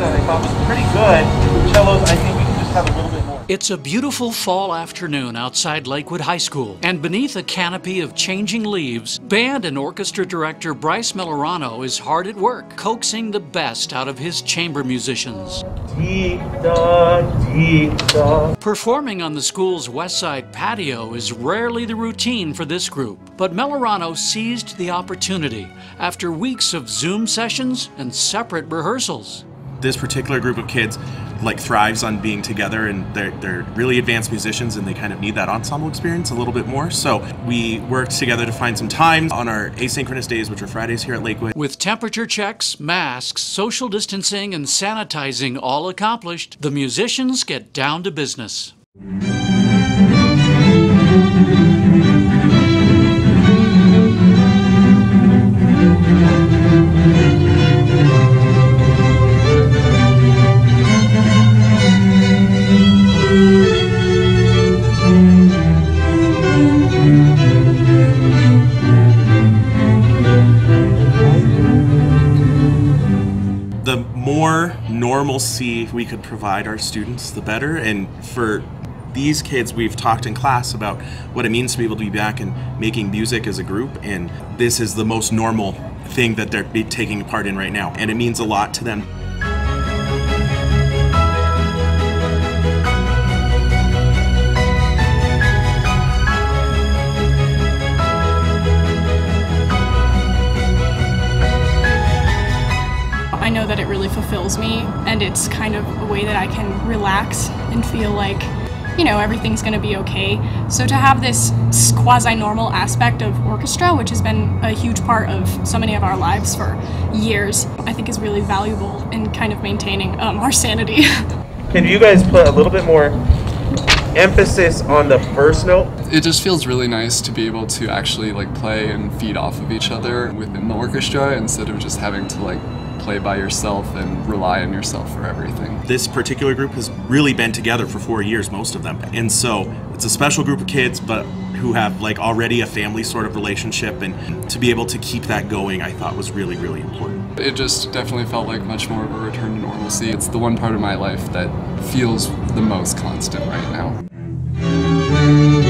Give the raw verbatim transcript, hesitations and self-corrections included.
that I thought was pretty good. Cellos, I think we can just have a little bit more. It's a beautiful fall afternoon outside Lakewood High School, and beneath a canopy of changing leaves, band and orchestra director Bryce Mellorano is hard at work, coaxing the best out of his chamber musicians. Performing on the school's Westside patio is rarely the routine for this group, but Mellorano seized the opportunity after weeks of Zoom sessions and separate rehearsals. This particular group of kids like thrives on being together, and they're, they're really advanced musicians and they kind of need that ensemble experience a little bit more. So we worked together to find some time on our asynchronous days, which are Fridays here at Lakewood. With temperature checks, masks, social distancing, and sanitizing all accomplished, the musicians get down to business. The more normalcy we could provide our students, the better. And for these kids, we've talked in class about what it means to be able to be back and making music as a group. And this is the most normal thing that they're taking part in right now. And it means a lot to them. I know that it really fulfills me, and it's kind of a way that I can relax and feel like, you know, everything's going to be okay. So to have this quasi-normal aspect of orchestra, which has been a huge part of so many of our lives for years, I think is really valuable in kind of maintaining um, our sanity. Can you guys put a little bit more emphasis on the first note? It just feels really nice to be able to actually like play and feed off of each other within the orchestra instead of just having to like play by yourself and rely on yourself for everything. This particular group has really been together for four years, most of them. And so it's a special group of kids, but who have like already a family sort of relationship, and to be able to keep that going, I thought was really, really important. It just definitely felt like much more of a return to normalcy. It's the one part of my life that feels the most constant right now.